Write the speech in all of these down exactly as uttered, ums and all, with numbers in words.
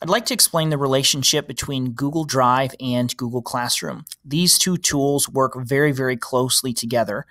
I'd like to explain the relationship between Google Drive and Google Classroom. These two tools work very, very closely together.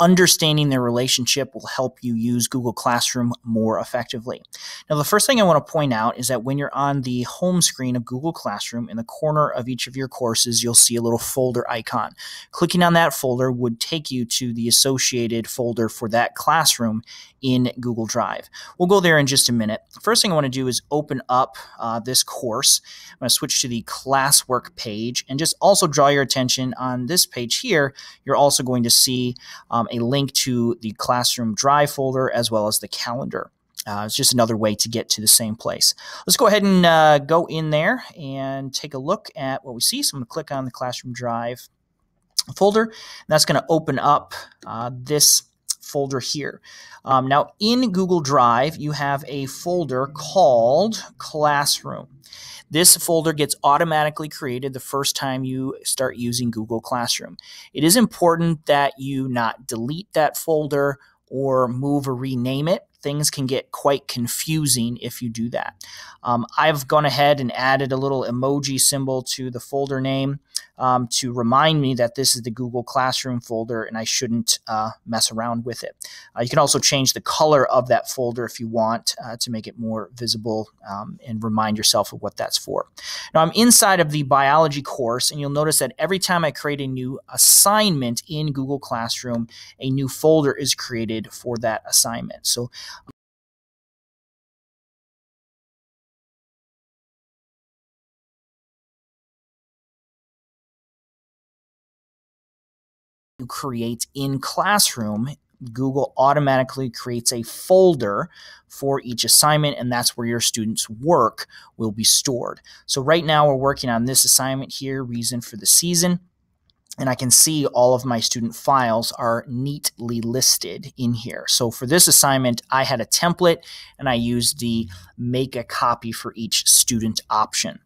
Understanding their relationship will help you use Google Classroom more effectively. Now, the first thing I want to point out is that when you're on the home screen of Google Classroom, in the corner of each of your courses, you'll see a little folder icon. Clicking on that folder would take you to the associated folder for that classroom in Google Drive. We'll go there in just a minute. First thing I want to do is open up uh, this course. I'm going to switch to the classwork page and just also draw your attention on this page here. You're also going to see um, a link to the Classroom Drive folder as well as the calendar. Uh, it's just another way to get to the same place. Let's go ahead and uh, go in there and take a look at what we see. So I'm going to click on the Classroom Drive folder, and that's going to open up uh, this folder here. Um, now in Google Drive, you have a folder called Classroom. This folder gets automatically created the first time you start using Google Classroom. It is important that you not delete that folder or move or rename it. Things can get quite confusing if you do that. Um, I've gone ahead and added a little emoji symbol to the folder name um, to remind me that this is the Google Classroom folder and I shouldn't uh, mess around with it. Uh, you can also change the color of that folder if you want uh, to make it more visible um, and remind yourself of what that's for. Now I'm inside of the biology course, and you'll notice that every time I create a new assignment in Google Classroom, a new folder is created for that assignment. So you create in Classroom, Google automatically creates a folder for each assignment, and that's where your students' work will be stored. So right now we're working on this assignment here, Reason for the Season, and I can see all of my student files are neatly listed in here. So for this assignment, I had a template and I used the make a copy for each student option.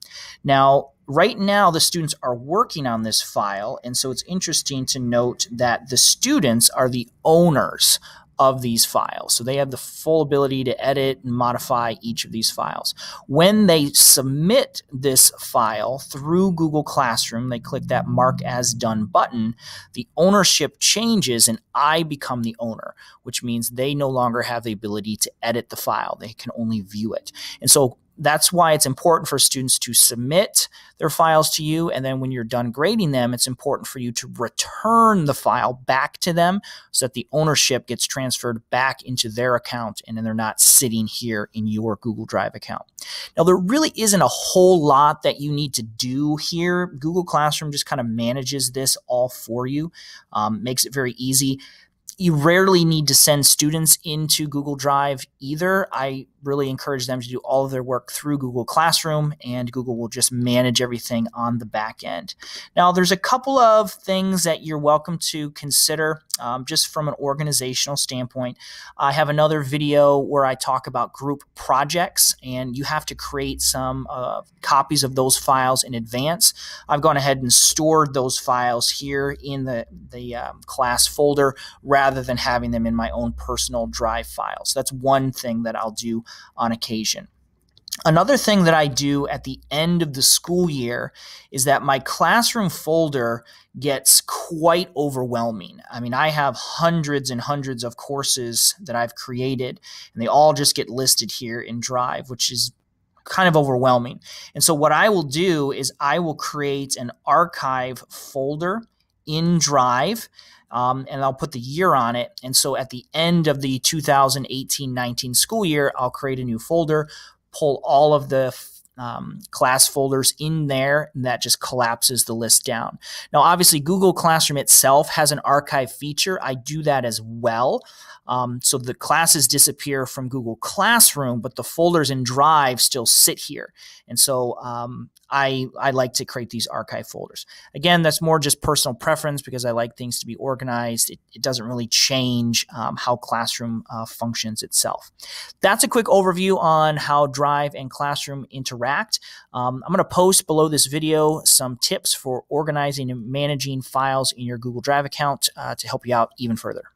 Now, right now, the students are working on this file, and so it's interesting to note that the students are the owners of these files. So they have the full ability to edit and modify each of these files. When they submit this file through Google Classroom, they click that Mark as Done button, the ownership changes and I become the owner, which means they no longer have the ability to edit the file. They can only view it. And so that's why it's important for students to submit their files to you, and then when you're done grading them, it's important for you to return the file back to them so that the ownership gets transferred back into their account and then they're not sitting here in your Google Drive account. Now, there really isn't a whole lot that you need to do here. Google Classroom just kind of manages this all for you, um, makes it very easy. You rarely need to send students into Google Drive either. I really encourage them to do all of their work through Google Classroom, and Google will just manage everything on the back end. Now, there's a couple of things that you're welcome to consider um, just from an organizational standpoint. I have another video where I talk about group projects, and you have to create some uh, copies of those files in advance. I've gone ahead and stored those files here in the, the um, class folder rather rather than having them in my own personal Drive files. That's one thing that I'll do on occasion. Another thing that I do at the end of the school year is that my classroom folder gets quite overwhelming. I mean, I have hundreds and hundreds of courses that I've created, and they all just get listed here in Drive, which is kind of overwhelming. And so what I will do is I will create an archive folder in Drive, um, and I'll put the year on it. And so at the end of the two thousand eighteen nineteen school year, I'll create a new folder, pull all of the um, class folders in there, and that just collapses the list down. Now, obviously, Google Classroom itself has an archive feature. I do that as well. Um, so the classes disappear from Google Classroom, but the folders in Drive still sit here. And so um, I, I like to create these archive folders. Again, that's more just personal preference because I like things to be organized. It, it doesn't really change um, how Classroom uh, functions itself. That's a quick overview on how Drive and Classroom interact. Um, I'm going to post below this video some tips for organizing and managing files in your Google Drive account uh, to help you out even further.